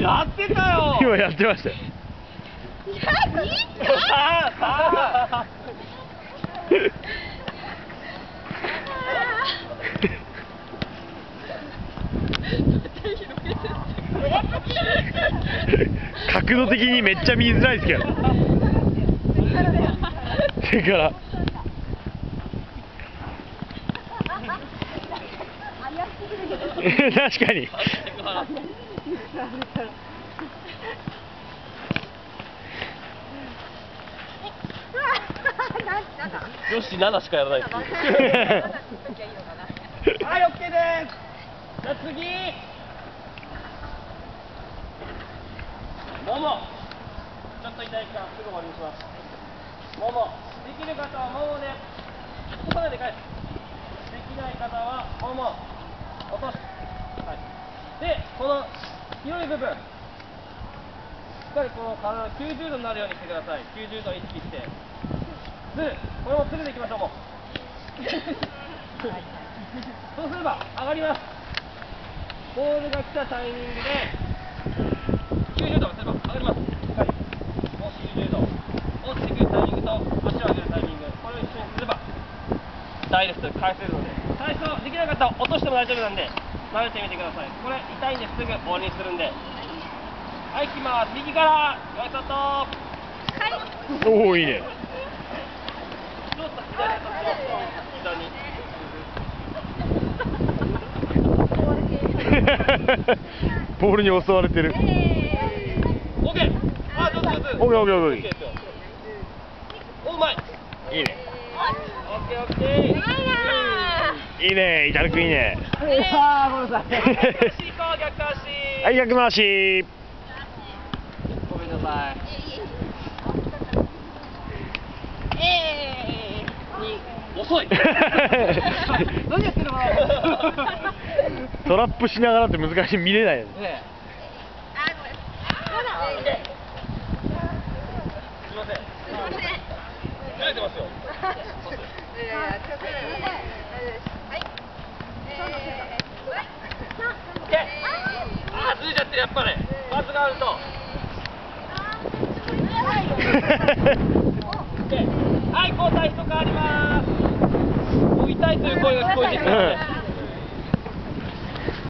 やってたよ。今やってましたよ。角度的にめっちゃ見づらいですけど。だから。確かに。よし、7しかやらないです。はい、オッケーです。じゃあ次。もも。ちょっと痛いからすぐ終わりにします。もも。できる方はももで。ここまで返す。できない方はもも。落とす。はい。で、この広い部分。しっかりこの体が90度になるようにしてください。90度意識して。これもつるでいきましょう。もうそうすれば上がります。ボールが来たタイミングで90度上がります。はい、もう90度落ちてくるタイミングと足を上げるタイミング、これを一緒にすれば大丈夫です。返せるので、最初できなかったら落としても大丈夫なんで慣れてみてください。これ痛いんですぐ終わりにするんで。はい、行きます。右からよいしょっと。はい、おお、いいね。ボールに襲われてる。オッケー。あ、上手上手。オッケーオッケーオッケー。お、うまい。いいね。オッケーオッケー。いいね、いたるくんいいね。ああ、ごめんなさい。逆回し。はい、逆回し。ごめんなさい。遅い。何やってるの。トラップしながらって難しい、見れないよね。すいません。慣れてますよ。ああ、ずれちゃってる、やっぱり。パスがあると。はい、交代人変わります。痛いという声が聞こえてきたので。